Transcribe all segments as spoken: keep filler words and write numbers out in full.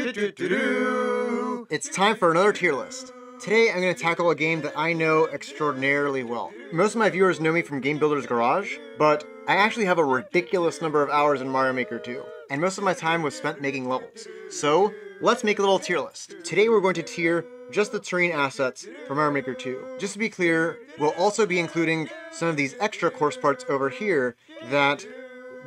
It's time for another tier list. Today I'm going to tackle a game that I know extraordinarily well. Most of my viewers know me from Game Builder's Garage, but I actually have a ridiculous number of hours in Mario Maker two, and most of my time was spent making levels. So let's make a little tier list. Today we're going to tier just the terrain assets for Mario Maker two. Just to be clear, we'll also be including some of these extra course parts over here that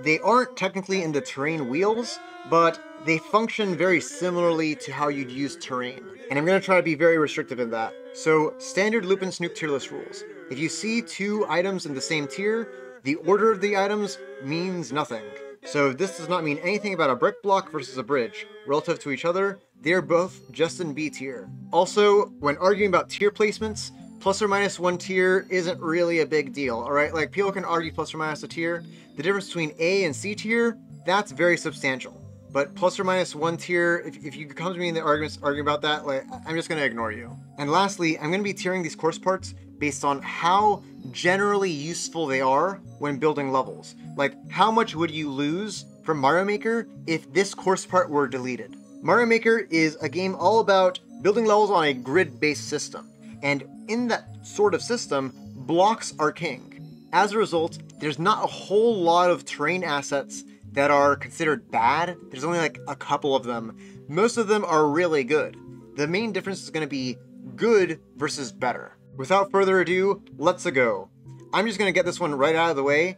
they aren't technically in the terrain wheels, but they function very similarly to how you'd use terrain. And I'm gonna try to be very restrictive in that. So standard Loop and Snoop tier list rules. If you see two items in the same tier, the order of the items means nothing. So this does not mean anything about a brick block versus a bridge. Relative to each other, they are both just in B tier. Also, when arguing about tier placements, plus or minus one tier isn't really a big deal, all right? Like, people can argue plus or minus a tier. The difference between A and C tier, that's very substantial. But plus or minus one tier, if, if you come to me in the arguments arguing about that, like, I'm just gonna ignore you. And lastly, I'm gonna be tiering these course parts based on how generally useful they are when building levels. Like, how much would you lose from Mario Maker if this course part were deleted? Mario Maker is a game all about building levels on a grid-based system. And in that sort of system, blocks are king. As a result, there's not a whole lot of terrain assets that are considered bad. There's only like a couple of them. Most of them are really good. The main difference is going to be good versus better. Without further ado, let's go. I'm just going to get this one right out of the way.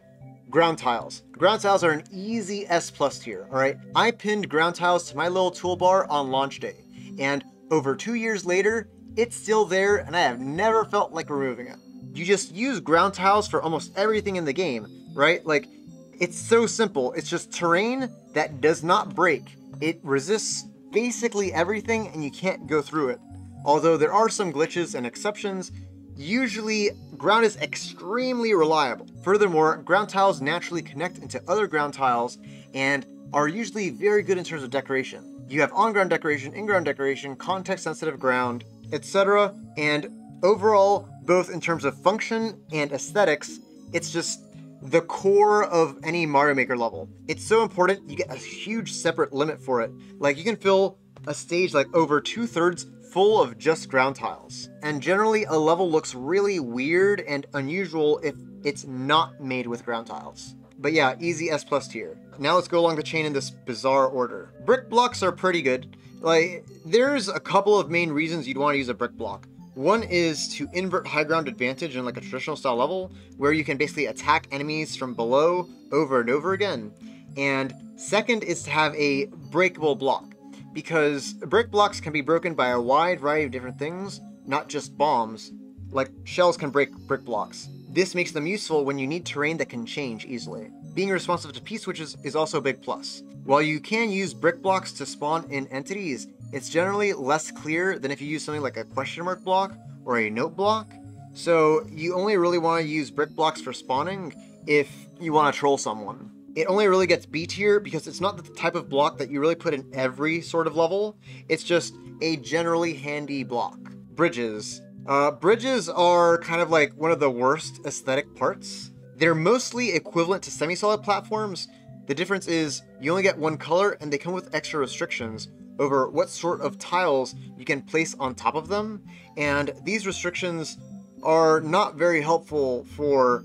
Ground tiles. Ground tiles are an easy S plus tier, all right? I pinned ground tiles to my little toolbar on launch day, and over two years later, it's still there, and I have never felt like removing it. You just use ground tiles for almost everything in the game, right? Like, it's so simple. It's just terrain that does not break. It resists basically everything, and you can't go through it. Although there are some glitches and exceptions, usually ground is extremely reliable. Furthermore, ground tiles naturally connect into other ground tiles and are usually very good in terms of decoration. You have on-ground decoration, in-ground decoration, context-sensitive ground, et cetera. And overall, both in terms of function and aesthetics, it's just the core of any Mario Maker level. It's so important, you get a huge separate limit for it. Like, you can fill a stage like over two-thirds full of just ground tiles. And generally, a level looks really weird and unusual if it's not made with ground tiles. But yeah, easy S plus tier. Now let's go along the chain in this bizarre order. Brick blocks are pretty good. Like, there's a couple of main reasons you'd want to use a brick block. One is to invert high ground advantage in like a traditional style level, where you can basically attack enemies from below over and over again. And second is to have a breakable block, because brick blocks can be broken by a wide variety of different things, not just bombs. Like, shells can break brick blocks. This makes them useful when you need terrain that can change easily. Being responsive to P-switches is also a big plus. While you can use brick blocks to spawn in entities, it's generally less clear than if you use something like a question mark block or a note block. So you only really want to use brick blocks for spawning if you want to troll someone. It only really gets B tier because it's not the type of block that you really put in every sort of level. It's just a generally handy block. Bridges. Uh, bridges are kind of like one of the worst aesthetic parts. They're mostly equivalent to semi-solid platforms. The difference is you only get one color, and they come with extra restrictions over what sort of tiles you can place on top of them. And these restrictions are not very helpful for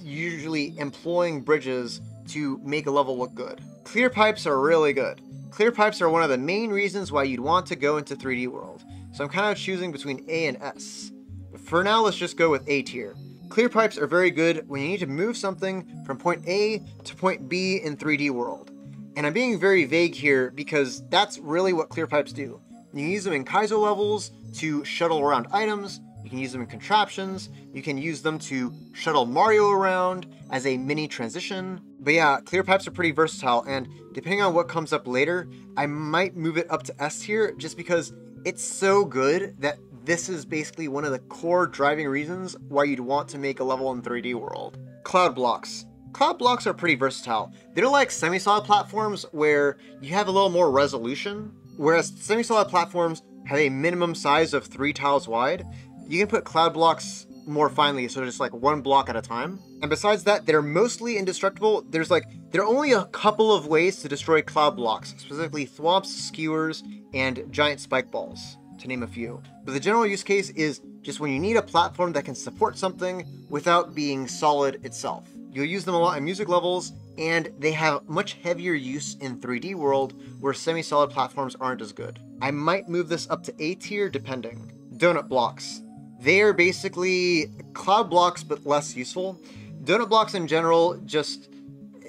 usually employing bridges to make a level look good. Clear pipes are really good. Clear pipes are one of the main reasons why you'd want to go into three D World. So I'm kind of choosing between A and S. But for now, let's just go with A tier. Clear pipes are very good when you need to move something from point A to point B in three D World. And I'm being very vague here because that's really what clear pipes do. You can use them in Kaizo levels to shuttle around items, you can use them in contraptions, you can use them to shuttle Mario around as a mini transition. But yeah, clear pipes are pretty versatile, and depending on what comes up later, I might move it up to S tier just because it's so good that this is basically one of the core driving reasons why you'd want to make a level in three D World. Cloud blocks. Cloud blocks are pretty versatile. They're like semi-solid platforms where you have a little more resolution, whereas semi-solid platforms have a minimum size of three tiles wide. You can put cloud blocks more finely, so just like one block at a time. And besides that, they're mostly indestructible. There's like, there are only a couple of ways to destroy cloud blocks, specifically thwomps, skewers, and giant spike balls, to name a few. But the general use case is just when you need a platform that can support something without being solid itself. You'll use them a lot in music levels, and they have much heavier use in three D world where semi-solid platforms aren't as good. I might move this up to A tier depending. Donut blocks. They are basically cloud blocks but less useful. Donut blocks in general just,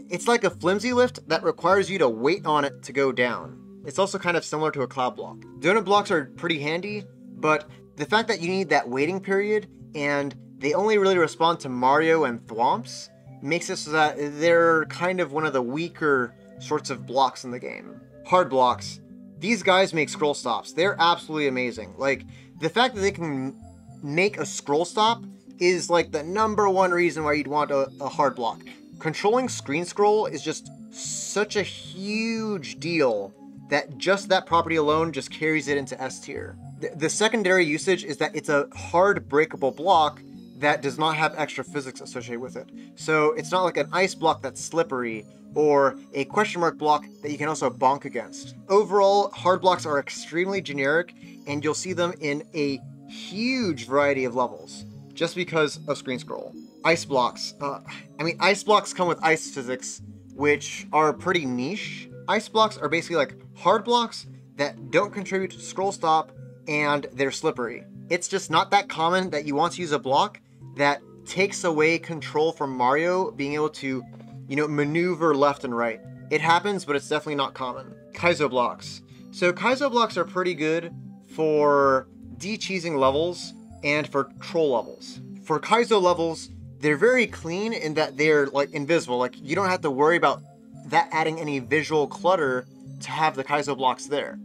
it's like a flimsy lift that requires you to wait on it to go down. It's also kind of similar to a cloud block. Donut blocks are pretty handy, but the fact that you need that waiting period and they only really respond to Mario and Thwomps makes it so that they're kind of one of the weaker sorts of blocks in the game. Hard blocks. These guys make scroll stops. They're absolutely amazing. Like, the fact that they can make a scroll stop is like the number one reason why you'd want a, a hard block. Controlling screen scroll is just such a huge deal that just that property alone just carries it into S tier. The, the secondary usage is that it's a hard breakable block that does not have extra physics associated with it. So it's not like an ice block that's slippery or a question mark block that you can also bonk against. Overall, hard blocks are extremely generic and you'll see them in a huge variety of levels just because of screen scroll. Ice blocks. Uh, I mean, ice blocks come with ice physics, which are pretty niche. Ice blocks are basically like hard blocks that don't contribute to scroll stop and they're slippery. It's just not that common that you want to use a block that takes away control from Mario being able to, you know, maneuver left and right. It happens, but it's definitely not common. Kaizo blocks. So Kaizo blocks are pretty good for de-cheesing levels and for troll levels. For Kaizo levels, they're very clean in that they're like invisible. Like, you don't have to worry about that adding any visual clutter to have the Kaizo blocks there.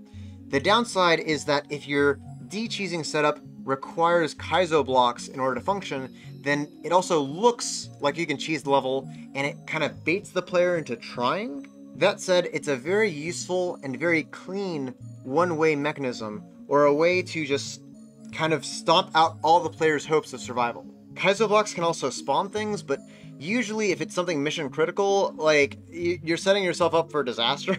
The downside is that if your de-cheesing setup requires Kaizo blocks in order to function, then it also looks like you can cheese the level and it kind of baits the player into trying. That said, it's a very useful and very clean one-way mechanism, or a way to just kind of stomp out all the player's hopes of survival. Kaizo blocks can also spawn things, but usually if it's something mission critical, like you're setting yourself up for disaster.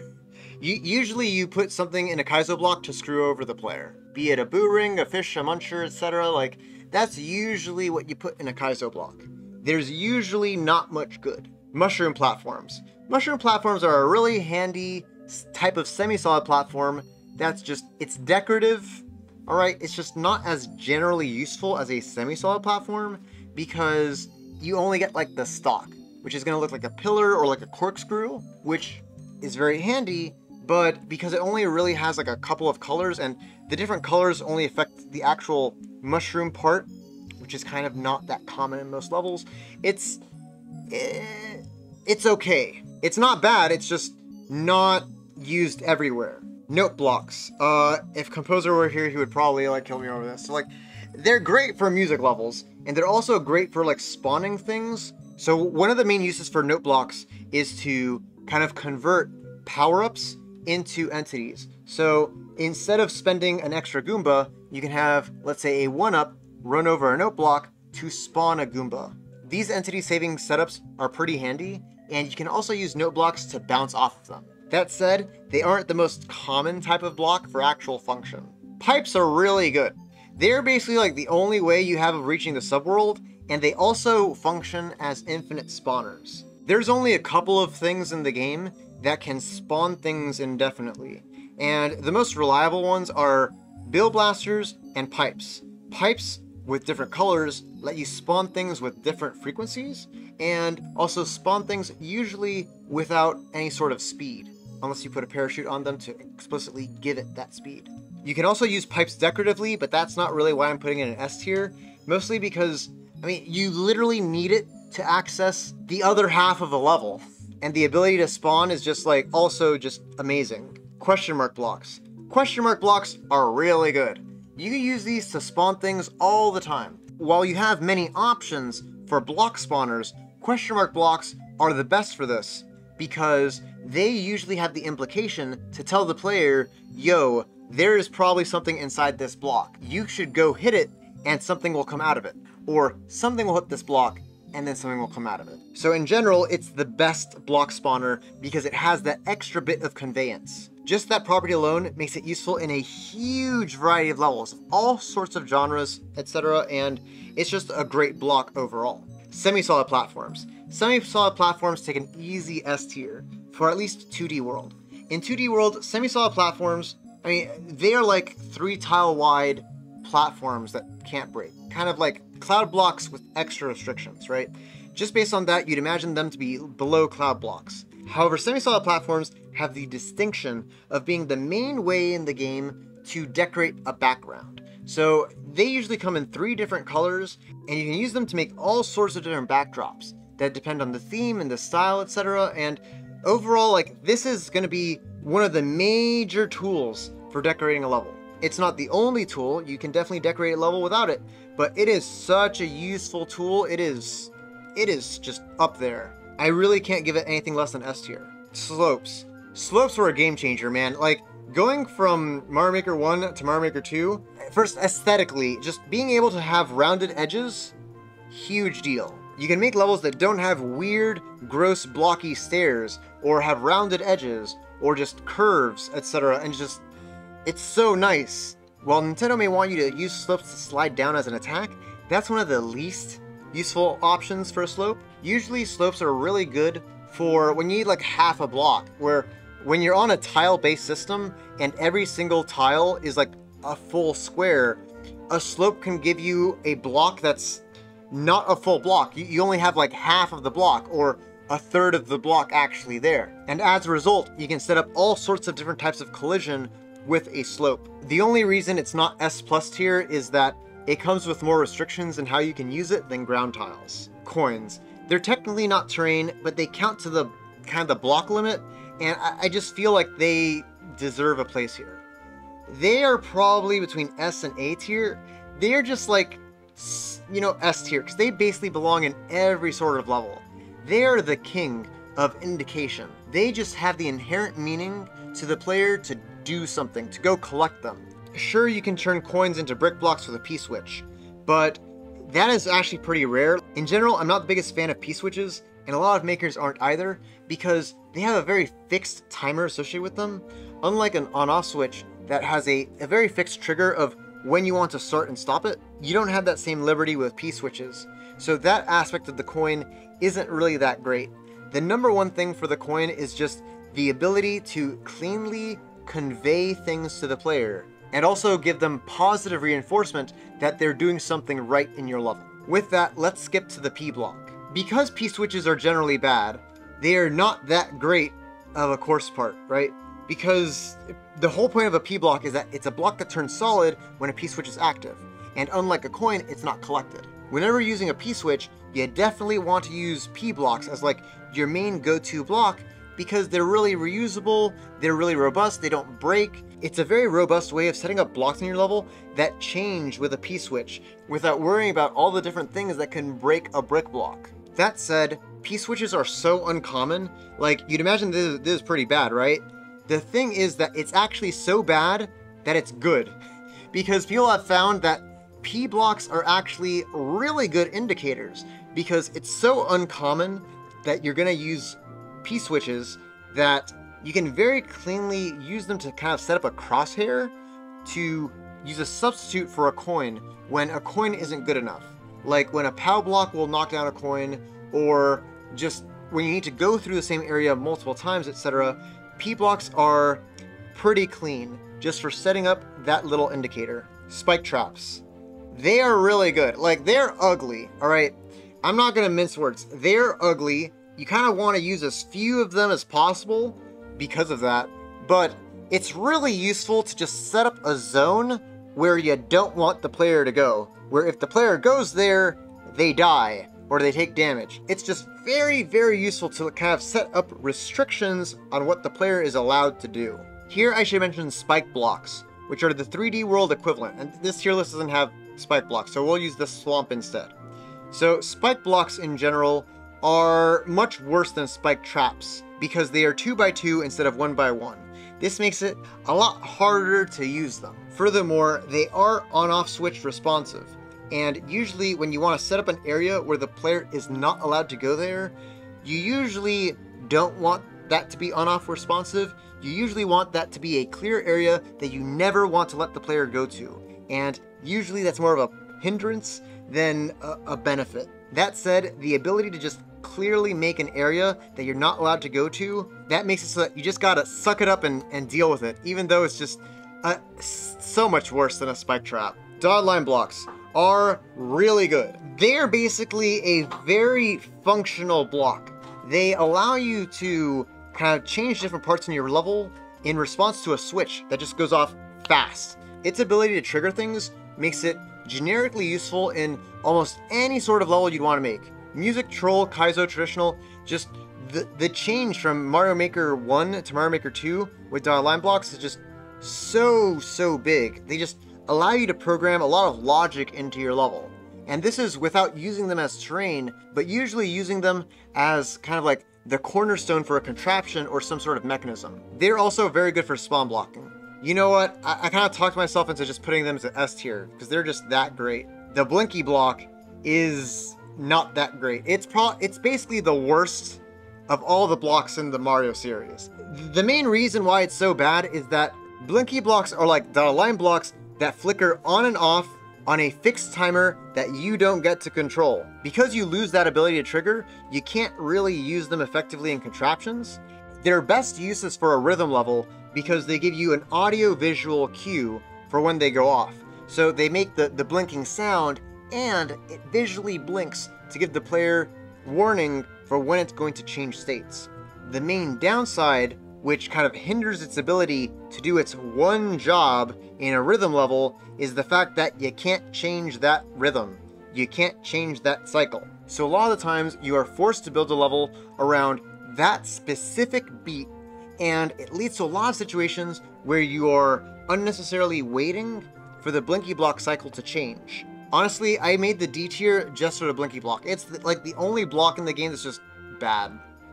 You, usually you put something in a Kaizo block to screw over the player. Be it a boo ring, a fish, a muncher, et cetera. Like, that's usually what you put in a Kaizo block. There's usually not much good. Mushroom platforms. Mushroom platforms are a really handy type of semi-solid platform that's just, it's decorative, all right? It's just not as generally useful as a semi-solid platform because you only get like the stock, which is gonna look like a pillar or like a corkscrew, which is very handy, but because it only really has like a couple of colors and the different colors only affect the actual mushroom part, which is kind of not that common in most levels, it's, it's okay. It's not bad, it's just not used everywhere. Note blocks. Uh, if Composer were here, he would probably like kill me over this. So like, they're great for music levels and they're also great for like spawning things. So one of the main uses for note blocks is to kind of convert power-ups into entities. So instead of spending an extra Goomba, you can have, let's say, a one-up run over a note block to spawn a Goomba. These entity-saving setups are pretty handy, and you can also use note blocks to bounce off of them. That said, they aren't the most common type of block for actual function. Pipes are really good. They're basically like the only way you have of reaching the subworld, and they also function as infinite spawners. There's only a couple of things in the game that can spawn things indefinitely, and the most reliable ones are bill blasters and pipes. Pipes with different colors let you spawn things with different frequencies, and also spawn things usually without any sort of speed, unless you put a parachute on them to explicitly give it that speed. You can also use pipes decoratively, but that's not really why I'm putting it in S tier, mostly because, I mean, you literally need it to access the other half of a level, and the ability to spawn is just like also just amazing. Question mark blocks. Question mark blocks are really good. You can use these to spawn things all the time. While you have many options for block spawners, question mark blocks are the best for this because they usually have the implication to tell the player, yo, there is probably something inside this block. You should go hit it and something will come out of it. or something will hit this block and then something will come out of it. So in general, it's the best block spawner because it has that extra bit of conveyance. Just that property alone makes it useful in a huge variety of levels, all sorts of genres, et cetera. And it's just a great block overall. Semi-solid platforms. Semi-solid platforms take an easy S tier for at least two D World. In two D World, semi-solid platforms, I mean, they are like three tile wide platforms that can't break. Kind of like cloud blocks with extra restrictions, right? Just based on that, you'd imagine them to be below cloud blocks. However, semi-solid platforms have the distinction of being the main way in the game to decorate a background. So they usually come in three different colors, and you can use them to make all sorts of different backdrops that depend on the theme and the style, et cetera. And overall, like, this is going to be one of the major tools for decorating a level. It's not the only tool. You can definitely decorate a level without it, but it is such a useful tool. It is, it is just up there. I really can't give it anything less than S tier. Slopes. Slopes were a game changer, man. Like, going from Mario Maker one to Mario Maker two, first aesthetically, just being able to have rounded edges, huge deal. You can make levels that don't have weird, gross, blocky stairs, or have rounded edges, or just curves, et cetera. And just, it's so nice. While Nintendo may want you to use slopes to slide down as an attack, that's one of the least useful options for a slope. Usually slopes are really good for when you need like half a block, where when you're on a tile-based system and every single tile is like a full square, a slope can give you a block that's not a full block. You, you only have like half of the block or a third of the block actually there. And as a result, you can set up all sorts of different types of collision with a slope. The only reason it's not S plus tier is that it comes with more restrictions in how you can use it than ground tiles. Coins. They're technically not terrain, but they count to the kind of the block limit, and I, I just feel like they deserve a place here. They are probably between S and A tier. They're just like, you know, S tier, because they basically belong in every sort of level. They're the king of indication. They just have the inherent meaning to the player to do something, to go collect them. Sure, you can turn coins into brick blocks with a P-switch, but that is actually pretty rare. In general, I'm not the biggest fan of P-switches, and a lot of makers aren't either, because they have a very fixed timer associated with them, unlike an on-off switch that has a, a very fixed trigger of when you want to start and stop it. You don't have that same liberty with P-switches, so that aspect of the coin isn't really that great. The number one thing for the coin is just the ability to cleanly convey things to the player, and also give them positive reinforcement that they're doing something right in your level. With that, let's skip to the P block. Because P switches are generally bad, they are not that great of a course part, right? Because the whole point of a P block is that it's a block that turns solid when a P switch is active, and unlike a coin, it's not collected. Whenever using a P switch, you definitely want to use P blocks as like your main go-to block, because they're really reusable, they're really robust, they don't break. It's a very robust way of setting up blocks in your level that change with a P-switch without worrying about all the different things that can break a brick block. That said, P-switches are so uncommon, like you'd imagine this is, this is pretty bad, right? The thing is that it's actually so bad that it's good, because people have found that P-blocks are actually really good indicators, because it's so uncommon that you're gonna use P-switches that you can very cleanly use them to kind of set up a crosshair to use a substitute for a coin when a coin isn't good enough. Like when a POW block will knock down a coin, or just when you need to go through the same area multiple times, et cetera. P blocks are pretty clean just for setting up that little indicator. Spike traps. They are really good. Like, they're ugly, all right? I'm not gonna mince words. They're ugly. You kind of want to use as few of them as possible because of that, but it's really useful to just set up a zone where you don't want the player to go, where if the player goes there, they die or they take damage. It's just very, very useful to kind of set up restrictions on what the player is allowed to do. Here I should mention spike blocks, which are the three D world equivalent, and this tier list doesn't have spike blocks, so we'll use this Thwomp instead. So spike blocks in general are much worse than spike traps, because they are two by two instead of one by one. This makes it a lot harder to use them. Furthermore, they are on-off switch responsive, And usually when you want to set up an area where the player is not allowed to go there, you usually don't want that to be on-off responsive. You usually want that to be a clear area that you never want to let the player go to. And usually that's more of a hindrance than a, a benefit. That said, the ability to just clearly make an area that you're not allowed to go to, that makes it so that you just gotta suck it up and, and deal with it, even though it's just uh, so much worse than a spike trap. Dotted line blocks are really good. They're basically a very functional block. They allow you to kind of change different parts in your level in response to a switch that just goes off fast. Its ability to trigger things makes it generically useful in almost any sort of level you'd want to make. Music, Troll, Kaizo, Traditional, just the, the change from Mario Maker one to Mario Maker two with dotted line blocks is just so, so big. They just allow you to program a lot of logic into your level. And this is without using them as terrain, but usually using them as kind of like the cornerstone for a contraption or some sort of mechanism. They're also very good for spawn blocking. You know what? I, I kind of talked myself into just putting them as an S tier because they're just that great. The Blinky Block is not that great. It's pro it's basically the worst of all the blocks in the Mario series. The main reason why it's so bad is that Blinky Blocks are like dotted line blocks that flicker on and off on a fixed timer that you don't get to control. Because you lose that ability to trigger, you can't really use them effectively in contraptions. Their best use is for a rhythm level because they give you an audio-visual cue for when they go off. So they make the, the blinking sound and it visually blinks to give the player warning for when it's going to change states. The main downside, which kind of hinders its ability to do its one job in a rhythm level, is the fact that you can't change that rhythm. You can't change that cycle. So a lot of the times you are forced to build a level around that specific beat, and it leads to a lot of situations where you are unnecessarily waiting for the Blinky Block cycle to change. Honestly, I made the D tier just for the Blinky Block. It's like the only block in the game that's just bad.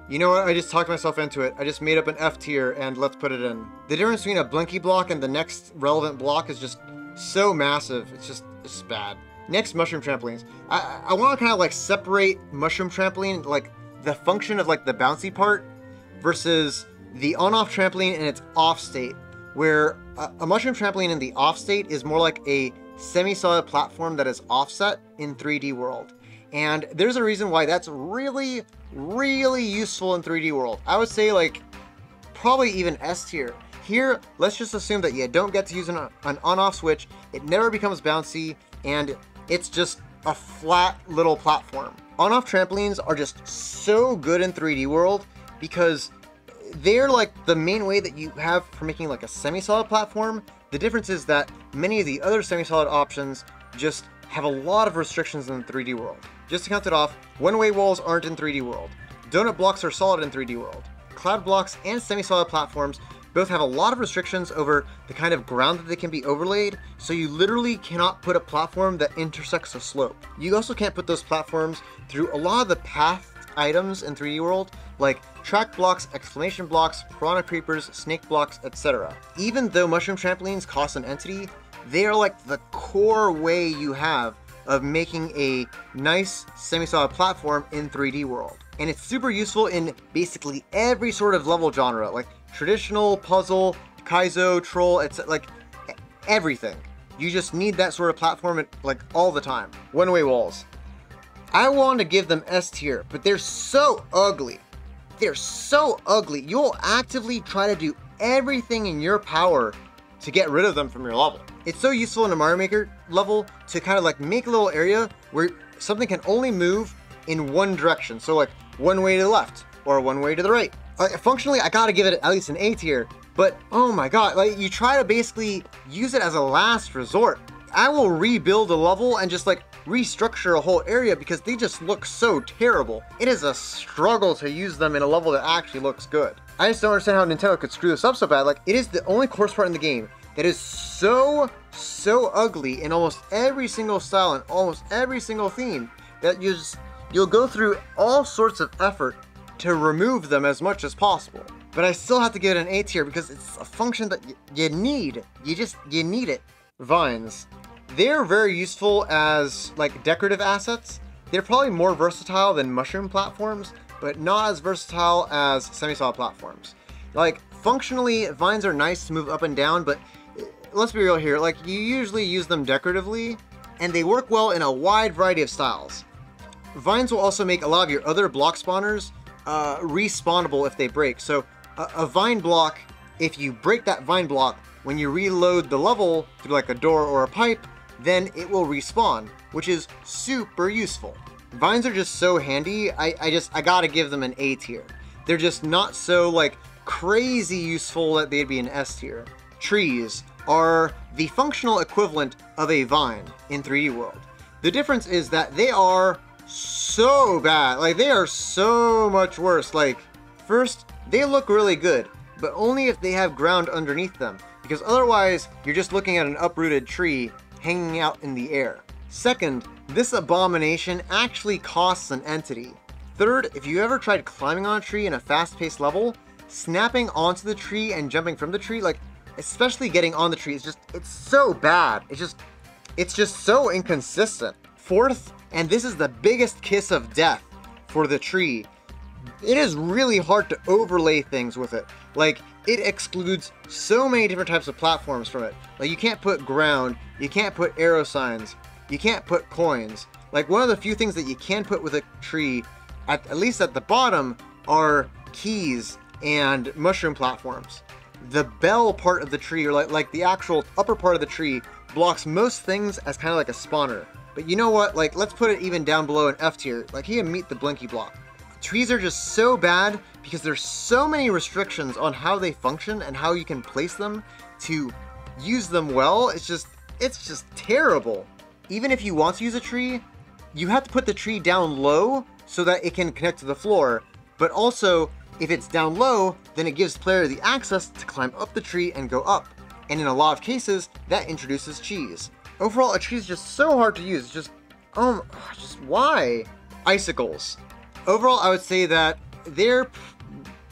You know what, I just talked myself into it. I just made up an F tier and let's put it in. The difference between a Blinky Block and the next relevant block is just so massive. It's just, it's bad. Next, mushroom trampolines. I, I want to kind of like separate mushroom trampoline, like the function of like the bouncy part versus the on-off trampoline and its off state, where a, a mushroom trampoline in the off state is more like a semi-solid platform that is offset in three D world. And there's a reason why that's really, really useful in three D world. I would say like probably even S tier. Here, let's just assume that you don't get to use an, an on-off switch. It never becomes bouncy and it's just a flat little platform. On-off trampolines are just so good in three D world because they're like the main way that you have for making like a semi-solid platform. The difference is that many of the other semi-solid options just have a lot of restrictions in the three D world. Just to count it off, one-way walls aren't in three D world. Donut blocks are solid in three D world. Cloud blocks and semi-solid platforms both have a lot of restrictions over the kind of ground that they can be overlaid, so you literally cannot put a platform that intersects a slope. You also can't put those platforms through a lot of the path items in three D world, like track blocks, exclamation blocks, piranha creepers, snake blocks, et cetera. Even though mushroom trampolines cost an entity, they are like the core way you have of making a nice semi-solid platform in three D world. And it's super useful in basically every sort of level genre, like traditional, puzzle, Kaizo, troll, et cetera. Like everything. You just need that sort of platform like all the time. One-way walls. I want to give them S tier, but they're so ugly. They're so ugly. You'll actively try to do everything in your power to get rid of them from your level. It's so useful in a Mario Maker level to kind of like make a little area where something can only move in one direction. So like one way to the left or one way to the right. Uh, functionally, I gotta give it at least an A tier, but oh my God, like you try to basically use it as a last resort. I will rebuild a level and just like restructure a whole area because they just look so terrible. It is a struggle to use them in a level that actually looks good. I just don't understand how Nintendo could screw this up so bad. Like, it is the only course part in the game that is so, so ugly in almost every single style and almost every single theme that you just, you'll go through all sorts of effort to remove them as much as possible. But I still have to give it an A tier because it's a function that you need. You just, you need it. Vines. They're very useful as like decorative assets. They're probably more versatile than mushroom platforms, but not as versatile as semi-solid platforms. Like, functionally, vines are nice to move up and down, but let's be real here, like, you usually use them decoratively, and they work well in a wide variety of styles. Vines will also make a lot of your other block spawners uh, respawnable if they break. So a, a vine block, if you break that vine block, when you reload the level through like a door or a pipe, then it will respawn, which is super useful. Vines are just so handy, I, I just, I gotta give them an A tier. They're just not so like crazy useful that they'd be an S tier. Trees are the functional equivalent of a vine in three D World. The difference is that they are so bad, like they are so much worse. Like, first, they look really good, but only if they have ground underneath them, because otherwise you're just looking at an uprooted tree hanging out in the air. Second, this abomination actually costs an entity. Third, if you ever tried climbing on a tree in a fast-paced level, snapping onto the tree and jumping from the tree, like, especially getting on the tree, is just, it's so bad. It's just, it's just so inconsistent. Fourth, and this is the biggest kiss of death for the tree, it is really hard to overlay things with it. Like, it excludes so many different types of platforms from it. Like, you can't put ground, you can't put arrow signs, you can't put coins. Like, one of the few things that you can put with a tree, at, at least at the bottom, are keys and mushroom platforms. The bell part of the tree, or like, like the actual upper part of the tree, blocks most things as kind of like a spawner. But you know what? Like, let's put it even down below an F tier. Like, he can meet the Blinky Block. Trees are just so bad because there's so many restrictions on how they function and how you can place them to use them well. It's just, it's just terrible. Even if you want to use a tree, you have to put the tree down low so that it can connect to the floor. But also, if it's down low, then it gives player the access to climb up the tree and go up. And in a lot of cases, that introduces cheese. Overall, a tree is just so hard to use. Just, um, just why? Icicles. Overall, I would say that they're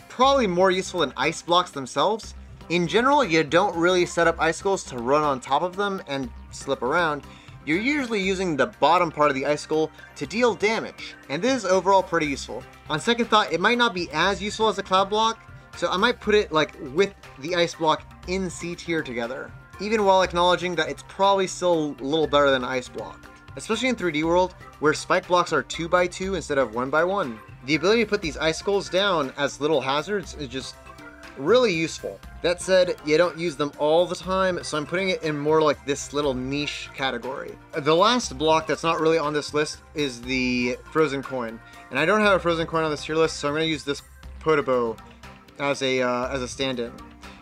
probably more useful than ice blocks themselves. In general, you don't really set up icicles to run on top of them and slip around. You're usually using the bottom part of the icicle to deal damage, and this is overall pretty useful. On second thought, it might not be as useful as a cloud block, so I might put it like with the ice block in C tier together, even while acknowledging that it's probably still a little better than an ice block. Especially in three D World, where spike blocks are two by two instead of one by one. The ability to put these icicles down as little hazards is just really useful. That said, you don't use them all the time, so I'm putting it in more like this little niche category. The last block that's not really on this list is the frozen coin. And I don't have a frozen coin on this tier list, so I'm going to use this Potaboo as a, uh, as a stand-in.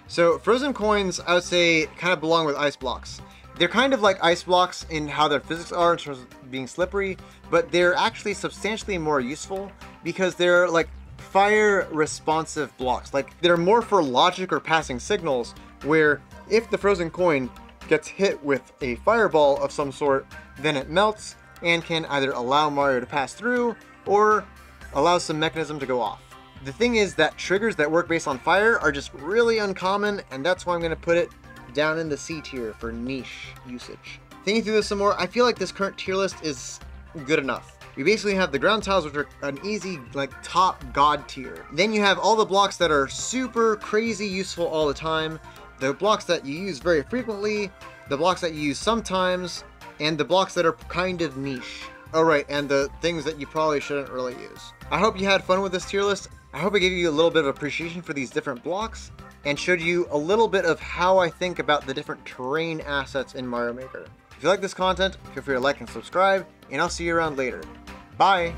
So frozen coins, I would say, kind of belong with ice blocks. They're kind of like ice blocks in how their physics are in terms of being slippery, but they're actually substantially more useful because they're like fire responsive blocks. Like, they're more for logic or passing signals, where if the frozen coin gets hit with a fireball of some sort, then it melts and can either allow Mario to pass through or allow some mechanism to go off. The thing is that triggers that work based on fire are just really uncommon, and that's why I'm going to put it down in the C tier for niche usage. Thinking through this some more, I feel like this current tier list is good enough. We basically have the ground tiles, which are an easy, like, top god tier. Then you have all the blocks that are super crazy useful all the time, the blocks that you use very frequently, the blocks that you use sometimes, and the blocks that are kind of niche. Oh right, and the things that you probably shouldn't really use. I hope you had fun with this tier list. I hope I gave you a little bit of appreciation for these different blocks, and showed you a little bit of how I think about the different terrain assets in Mario Maker. If you like this content, feel free to like and subscribe, and I'll see you around later. Bye!